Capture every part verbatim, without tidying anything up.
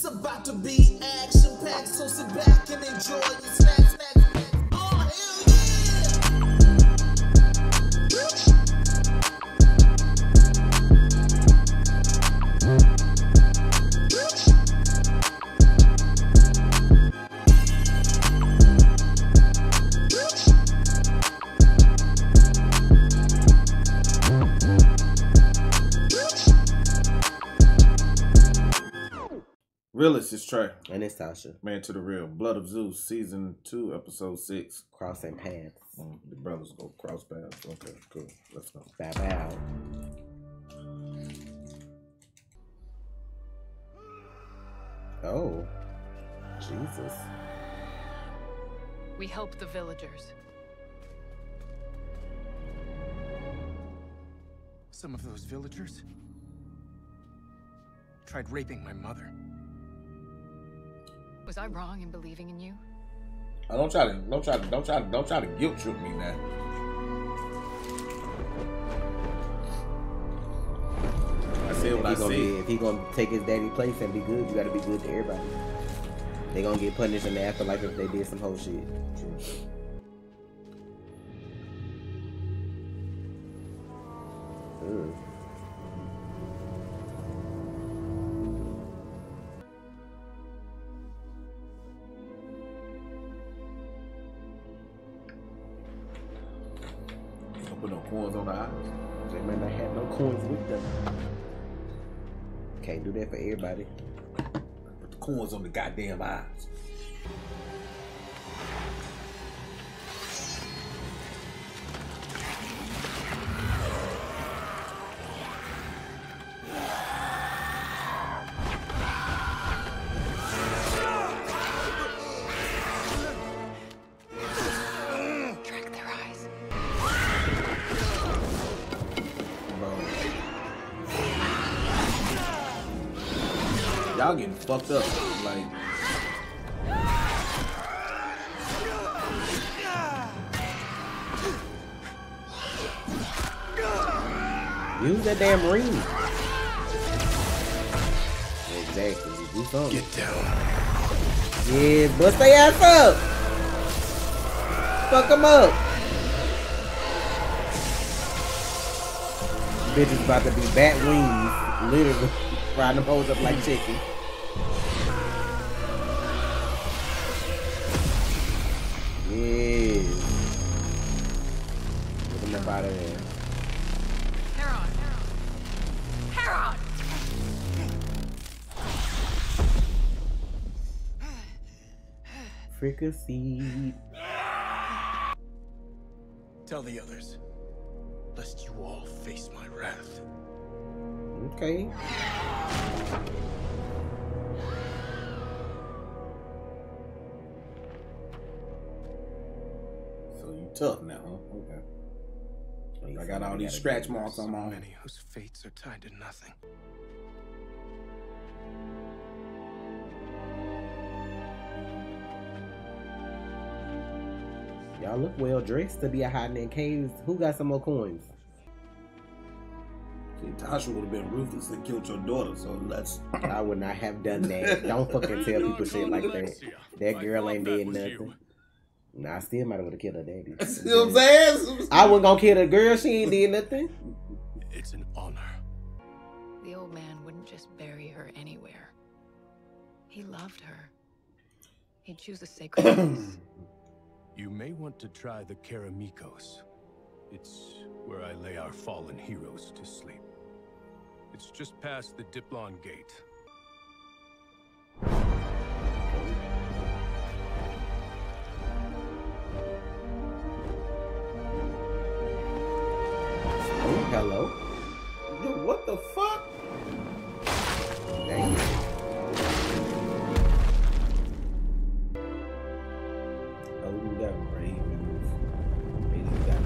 It's about to be action-packed, so sit back and enjoy your snacks, snacks, snacks. Oh, Realist is Tre. And it's Tasha. Man to the Real. Blood of Zeus, season two, episode six. Crossing paths. Mm, the brothers go cross paths. Okay, cool. Let's go. Bow bow. Oh. Jesus. We help the villagers. Some of those villagers tried raping my mother. Was I wrong in believing in you? Oh, don't try to, don't try to, don't try to, don't try to guilt trip me now. I said what I said. If he gonna take his daddy's place and be good, you gotta be good to everybody. They gonna get punished in the afterlife if they did some whole shit. True. Ooh. Put no coins on the eyes. They may not have no coins with them. Can't do that for everybody. Put the coins on the goddamn eyes. Y'all getting fucked up, like. Use that damn ring. Exactly. Do something. Get down. Yeah, bust their ass up. Fuck them up. Bitch is about to be bat wings, literally. Riding them hoes up like chicken. Yeah. Look at them out of there. Heron, Heron. Heron! Fricassee. Tell the others, lest you all face my wrath. Okay. So you tough now, huh? Okay. Please, I got all these scratch marks on my arm. So many whose fates are tied to nothing. Y'all look well dressed to be out hiding in caves. Who got some more coins? Tasha would have been ruthless and killed your daughter, so let's. I would not have done that. Don't fucking tell people shit like that. That girl ain't did nothing. Nah, I still might have killed her daddy. See what I'm saying? I wasn't gonna kill the girl. She ain't did nothing. It's an honor. The old man wouldn't just bury her anywhere. He loved her. He'd choose a sacred place. You may want to try the Keramikos. It's where I lay our fallen heroes to sleep. It's just past the Diplon Gate. Oh, hello. Yo, what the fuck? Dang. Oh, we got ravens. Maybe we got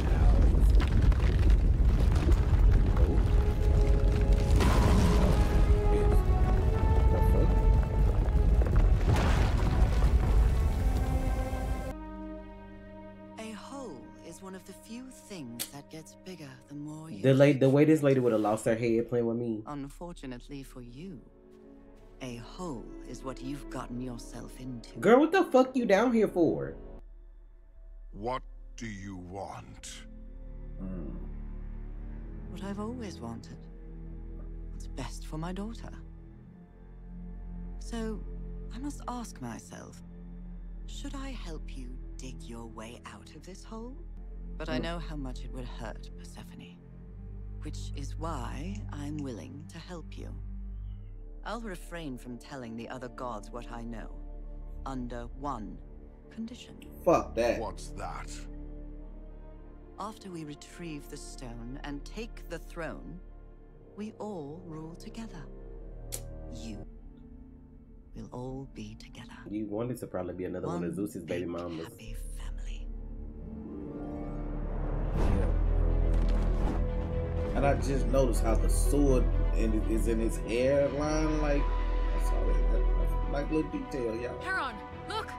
bigger, the more you the, la the way this lady would have lost her head playing with me. Unfortunately for you, a hole is what you've gotten yourself into. Girl, what the fuck you down here for? What do you want? Mm. What I've always wanted. What's best for my daughter. So, I must ask myself, should I help you dig your way out of this hole? But I know how much it would hurt Persephone. Which is why I'm willing to help you. I'll refrain from telling the other gods what I know. Under one condition. Fuck that. What's that? After we retrieve the stone and take the throne, we all rule together. You. We'll all be together. You wanted to probably be another one, one of Zeus's baby mamas. Happy family. Yeah. And I just noticed how the sword is in its hairline. Like, I saw that. That's like little detail, y'all. Heron, look.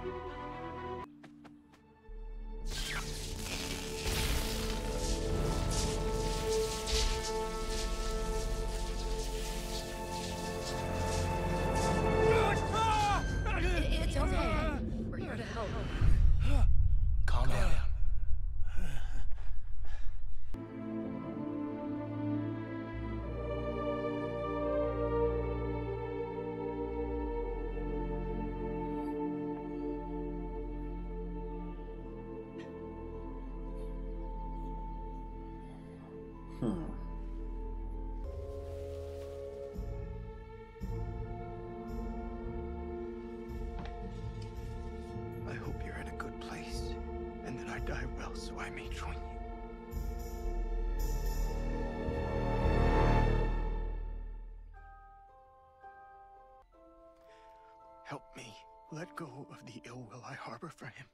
Help me let go of the ill will I harbor for him,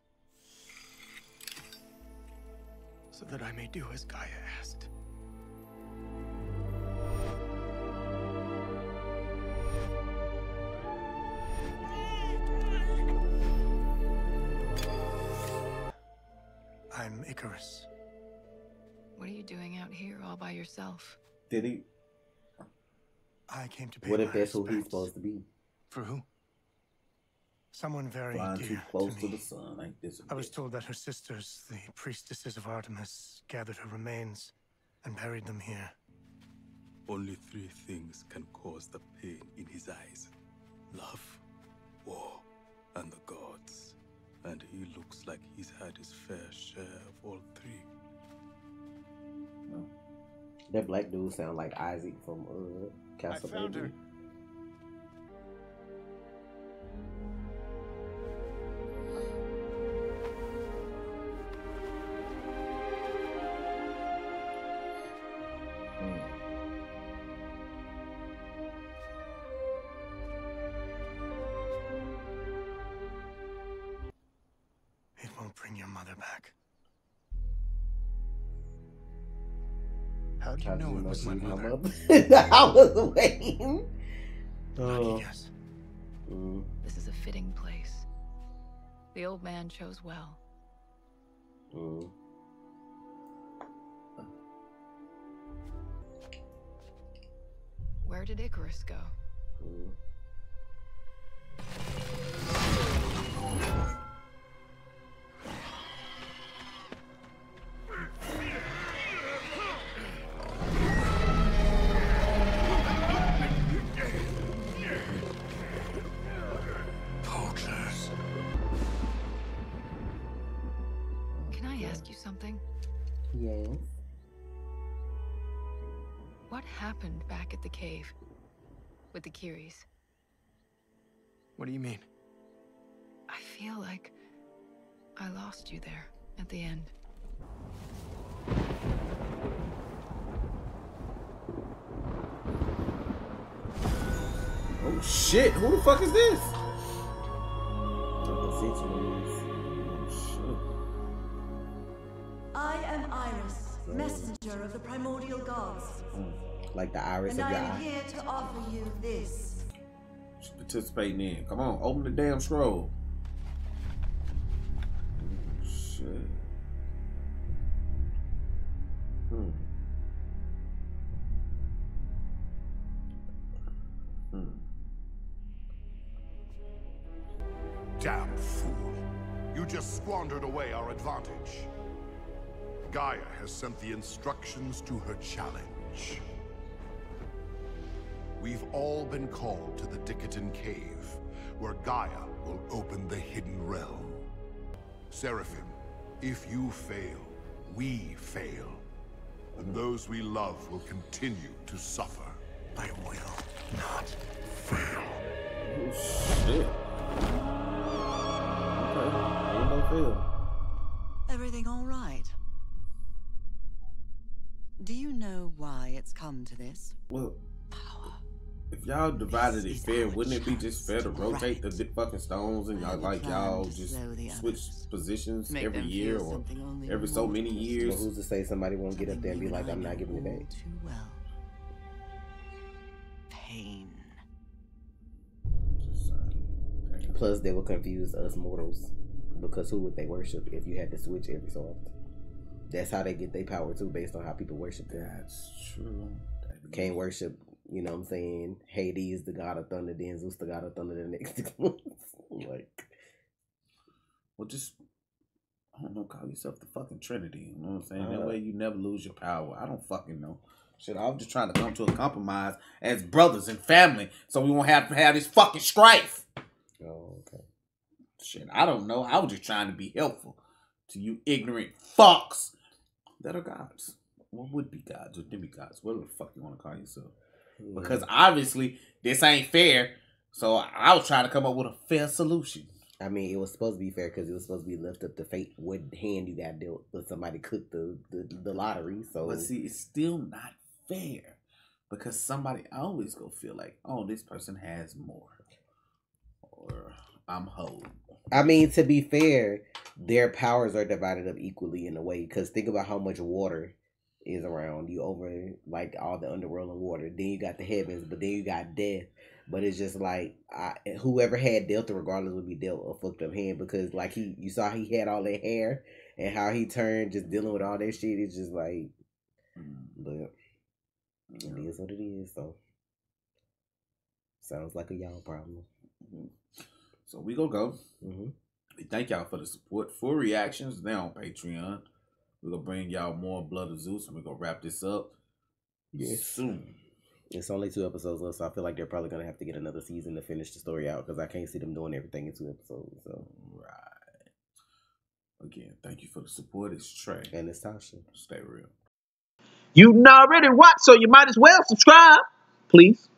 so that I may do as Gaia asked. I'm Icarus. What are you doing out here all by yourself? Did he? I came to pay my respects. What if that's who he's supposed to be? For who? Someone very dear too close to, to the sun, like this. I was told that her sisters, the priestesses of Artemis, gathered her remains and buried them here. Only three things can cause the pain in his eyes. Love, war, and the gods. And he looks like he's had his fair share of all three. Oh. That black dude sounds like Isaac from uh, Castle. I found her. Bring your mother back. How do you know it was my mother? I was waiting. Oh. Mm. This is a fitting place. The old man chose well. Mm. Where did Icarus go? Mm. Happened back at the cave with the Keris. What do you mean? I feel like I lost you there at the end. Oh shit, who the fuck is this? I am Iris, messenger of the primordial gods. Mm. Like the iris and of your eye. I'm here to offer you this. Just participating in. Come on, open the damn scroll. Oh, shit. Hmm. Hmm. damn fool. You just squandered away our advantage. Gaia has sent the instructions to her challenge. We've all been called to the Dickerton Cave, where Gaia will open the Hidden Realm. Seraphim, if you fail, we fail. And those we love will continue to suffer. I will not fail. Oh, shit. Okay, ain't no fail. Everything all right? Do you know why it's come to this? Well, power. If y'all divided it fair, wouldn't it be just fair to rotate the fucking stones and y'all like y'all just switch positions every year or every so many years? Well, who's to say somebody won't get up there and be like, I'm not giving it back? Well. Pain. Plus, they will confuse us mortals, because who would they worship if you had to switch every so often? That's how they get their power too, based on how people worship them. That's true. Can't worship. You know what I'm saying? Hades, the god of thunder, then Zeus, the god of thunder, the next six months. Like, well, just, I don't know, call yourself the fucking Trinity. You know what I'm saying? Uh, that way you never lose your power. I don't fucking know. Shit, I'm just trying to come to a compromise as brothers and family so we won't have to have this fucking strife. Oh, okay. Shit, I don't know. I was just trying to be helpful to you ignorant fucks that are gods. What would be gods or demigods? Whatever the fuck you want to call yourself. Because obviously this ain't fair, so I was trying to come up with a fair solution. I mean, it was supposed to be fair because it was supposed to be left up to fate what hand you got dealt, but somebody cooked the, the the lottery. So, but see, it's still not fair because somebody always gonna feel like, oh, this person has more, or I'm whole. I mean, to be fair, their powers are divided up equally in a way. Because think about how much water is around you over like all the underworld and water. Then you got the heavens, but then you got death. But it's just like I, whoever had Delta, regardless, would be dealt a fucked up hand because like he, you saw he had all that hair and how he turned just dealing with all that shit. It's just like, but it is what it is. So sounds like a y'all problem. So we gonna go. Mm-hmm. We thank y'all for the support. Full reactions now on Patreon. We're going to bring y'all more Blood of Zeus, and we're going to wrap this up yes. soon. It's only two episodes left, so I feel like they're probably going to have to get another season to finish the story out, because I can't see them doing everything in two episodes. So. Right. Again, thank you for the support. It's Tre. And it's Tasha. Stay real. You already watched, so you might as well subscribe. Please.